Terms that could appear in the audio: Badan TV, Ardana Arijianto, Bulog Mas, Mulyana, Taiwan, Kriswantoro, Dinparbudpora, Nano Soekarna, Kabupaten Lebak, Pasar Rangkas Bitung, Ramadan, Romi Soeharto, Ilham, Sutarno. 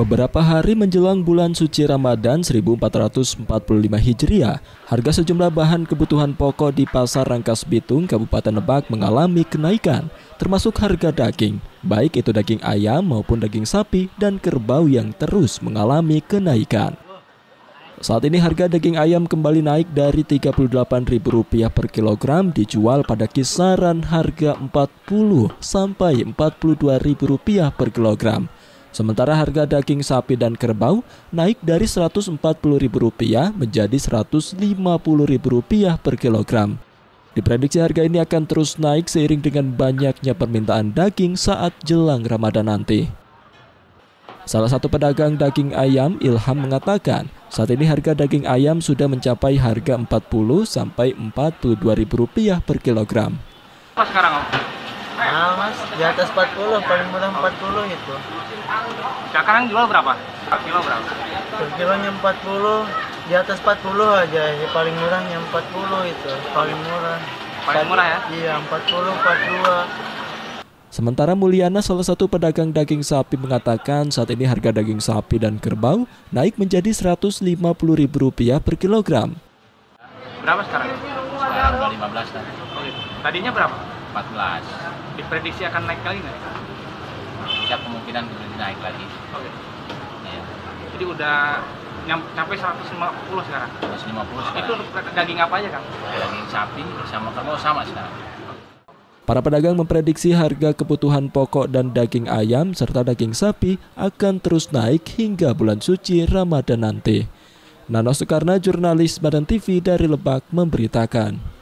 Beberapa hari menjelang bulan suci Ramadan 1445 Hijriah, harga sejumlah bahan kebutuhan pokok di Pasar Rangkas Bitung, Kabupaten Lebak mengalami kenaikan, termasuk harga daging, baik itu daging ayam maupun daging sapi dan kerbau yang terus mengalami kenaikan. Saat ini harga daging ayam kembali naik dari Rp38.000 per kilogram dijual pada kisaran harga Rp40 sampai Rp42.000 per kilogram. Sementara harga daging sapi dan kerbau naik dari Rp140.000 menjadi Rp150.000 per kilogram. Diprediksi harga ini akan terus naik seiring dengan banyaknya permintaan daging saat jelang Ramadan nanti. Salah satu pedagang daging ayam, Ilham, mengatakan saat ini harga daging ayam sudah mencapai harga Rp40 sampai Rp42.000 per kilogram. Mas, sekarang mas, di atas 40, paling murah 40 itu. Sekarang jual berapa? Per kilo berapa? Per kilonya 40, di atas 40 aja, ya, paling murahnya 40 itu, paling murah. Paling murah ya? Iya, 40, 42. Sementara Mulyana, salah satu pedagang daging sapi, mengatakan saat ini harga daging sapi dan kerbau naik menjadi Rp150.000 per kilogram. Berapa sekarang? Sekarang 15 kan. Tadinya berapa? 14. Diprediksi akan naik lagi nggak? Bisa, kemungkinan naik lagi. Oke. Ya. Jadi udah sampai 150 sekarang. 150 sekarang. Itu daging apa aja, Kang? Daging sapi sama kerbau sama sekarang. Para pedagang memprediksi harga kebutuhan pokok dan daging ayam serta daging sapi akan terus naik hingga bulan suci Ramadan nanti. Nano Soekarna, jurnalis Badan TV dari Lebak, memberitakan.